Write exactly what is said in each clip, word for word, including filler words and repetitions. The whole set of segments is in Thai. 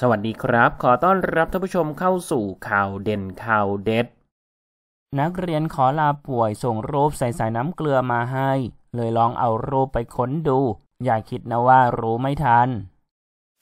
สวัสดีครับขอต้อนรับท่านผู้ชมเข้าสู่ข่าวเด่นข่าวเด็ดนักเรียนขอลาป่วยส่งรูปใส่สายน้ำเกลือมาให้เลยลองเอารูปไปค้นดูอย่าคิดนะว่ารู้ไม่ทัน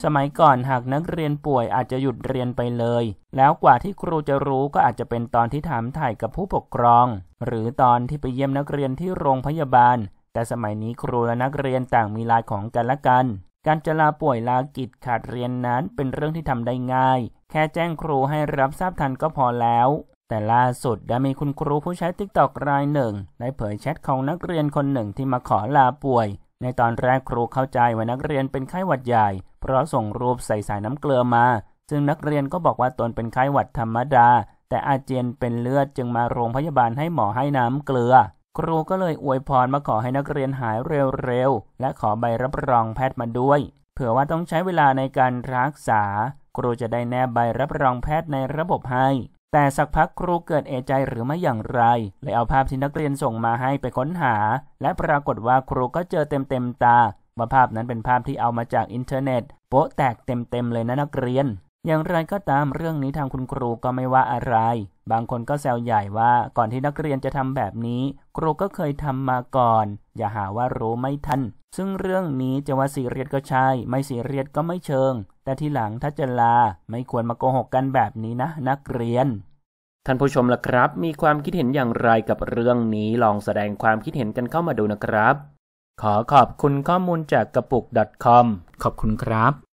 สมัยก่อนหากนักเรียนป่วยอาจจะหยุดเรียนไปเลยแล้วกว่าที่ครูจะรู้ก็อาจจะเป็นตอนที่ถามถ่ายกับผู้ปกครองหรือตอนที่ไปเยี่ยมนักเรียนที่โรงพยาบาลแต่สมัยนี้ครูและนักเรียนต่างมีลายของกันและกันการจะลาป่วยลากิจขาดเรียนนั้นเป็นเรื่องที่ทำได้ง่ายแค่แจ้งครูให้รับทราบทันก็พอแล้วแต่ล่าสุดได้มีคุณครูผู้ใช้ ติ๊กต็อก รายหนึ่งได้เผยแชทของนักเรียนคนหนึ่งที่มาขอลาป่วยในตอนแรกครูเข้าใจว่านักเรียนเป็นไข้หวัดใหญ่เพราะส่งรูปใส่สายน้ำเกลือมาซึ่งนักเรียนก็บอกว่าตนเป็นไข้หวัดธรรมดาแต่อาเจียนเป็นเลือดจึงมาโรงพยาบาลให้หมอให้น้ำเกลือครูก็เลยอวยพรมาขอให้นักเรียนหายเร็วๆและขอใบรับรองแพทย์มาด้วยเผื่อว่าต้องใช้เวลาในการรักษาครูจะได้แนบใบรับรองแพทย์ในระบบให้แต่สักพักครูเกิดเอะใจหรือไม่อย่างไรเลยเอาภาพที่นักเรียนส่งมาให้ไปค้นหาและปรากฏว่าครูก็เจอเต็มๆตาว่าภาพนั้นเป็นภาพที่เอามาจากอินเทอร์เน็ตโป๊ะแตกเต็มๆเลยนะนักเรียนอย่างไรก็ตามเรื่องนี้ทางคุณครูก็ไม่ว่าอะไรบางคนก็แซวใหญ่ว่าก่อนที่นักเรียนจะทำแบบนี้ครูก็เคยทำมาก่อนอย่าหาว่ารู้ไม่ทันซึ่งเรื่องนี้จะว่าซีเรียสก็ใช่ไม่ซีเรียสก็ไม่เชิงแต่ทีหลังถ้าจะลาไม่ควรมาโกหกกันแบบนี้นะนักเรียนท่านผู้ชมล่ะครับมีความคิดเห็นอย่างไรกับเรื่องนี้ลองแสดงความคิดเห็นกันเข้ามาดูนะครับขอขอบคุณข้อมูลจากกระปุก .com ขอบคุณครับ